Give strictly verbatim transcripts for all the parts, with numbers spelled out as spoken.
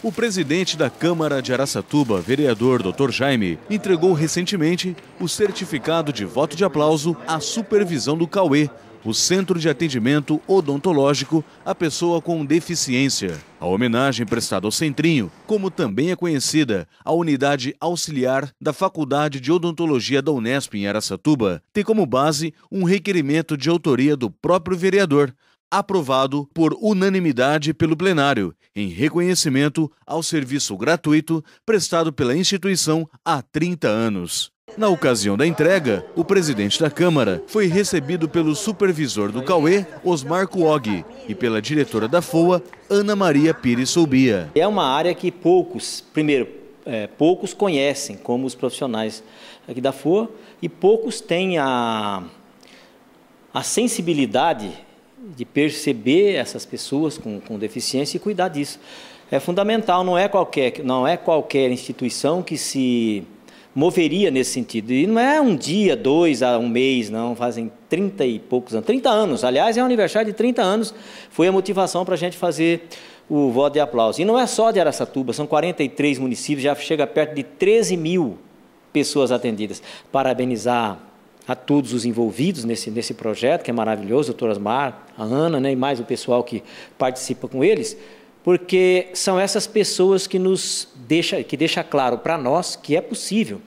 O presidente da Câmara de Araçatuba, vereador doutor Jaime, entregou recentemente o certificado de voto de aplauso à supervisão do CAUE, o Centro de Atendimento Odontológico à Pessoa com Deficiência. A homenagem prestada ao Centrinho, como também é conhecida a unidade auxiliar da Faculdade de Odontologia da Unesp em Araçatuba, tem como base um requerimento de autoria do próprio vereador, aprovado por unanimidade pelo plenário, em reconhecimento ao serviço gratuito prestado pela instituição há trinta anos. Na ocasião da entrega, o presidente da Câmara foi recebido pelo supervisor do CAUE, Osmar Cuoghi, e pela diretora da F O A, Ana Maria Pires Soubhia. É uma área que poucos, primeiro, é, poucos conhecem, como os profissionais aqui da F O A, e poucos têm a, a sensibilidade de perceber essas pessoas com, com deficiência e cuidar disso. É fundamental, não é qualquer, não é qualquer instituição que se moveria nesse sentido. E não é um dia, dois, a um mês, não. Fazem trinta e poucos anos. trinta anos, aliás, é um aniversário de trinta anos. Foi a motivação para a gente fazer o voto de aplauso. E não é só de Araçatuba, são quarenta e três municípios, já chega perto de treze mil pessoas atendidas. Parabenizar a todos os envolvidos nesse, nesse projeto, que é maravilhoso, o doutor Osmar, a Ana, né, e mais o pessoal que participa com eles, porque são essas pessoas que nos deixa, que deixa claro para nós que é possível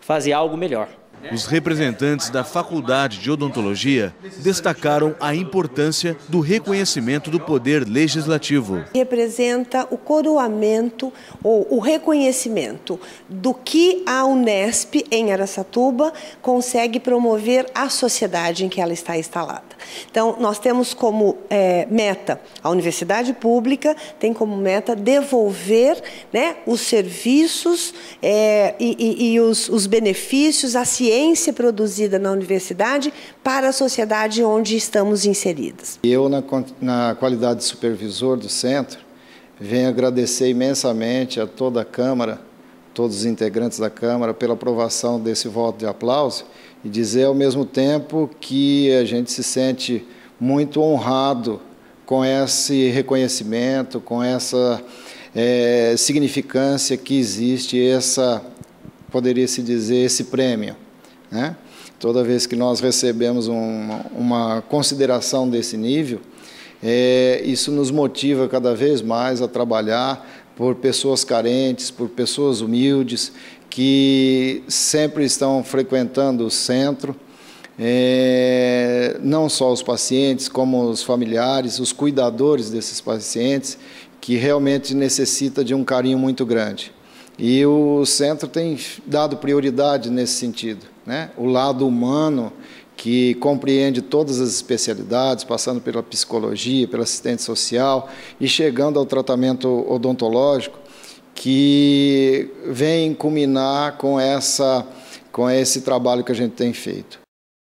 fazer algo melhor. Os representantes da Faculdade de Odontologia destacaram a importância do reconhecimento do poder legislativo. Representa o coroamento ou o reconhecimento do que a Unesp em Araçatuba consegue promover à sociedade em que ela está instalada. Então, nós temos como é, meta, a universidade pública tem como meta devolver, né, os serviços é, e, e, e os, os benefícios, a ciência produzida na universidade para a sociedade onde estamos inseridas. Eu, na, na qualidade de supervisor do centro, venho agradecer imensamente a toda a Câmara, todos os integrantes da Câmara, pela aprovação desse voto de aplauso e dizer ao mesmo tempo que a gente se sente muito honrado com esse reconhecimento, com essa é, significância que existe, essa, poderia-se dizer, esse prêmio. Né? Toda vez que nós recebemos uma, uma consideração desse nível, é, isso nos motiva cada vez mais a trabalhar por pessoas carentes, por pessoas humildes, que sempre estão frequentando o centro, é, não só os pacientes, como os familiares, os cuidadores desses pacientes, que realmente necessita de um carinho muito grande. E o centro tem dado prioridade nesse sentido, né? O lado humano, que compreende todas as especialidades, passando pela psicologia, pela assistente social e chegando ao tratamento odontológico, que vem culminar com, essa, com esse trabalho que a gente tem feito.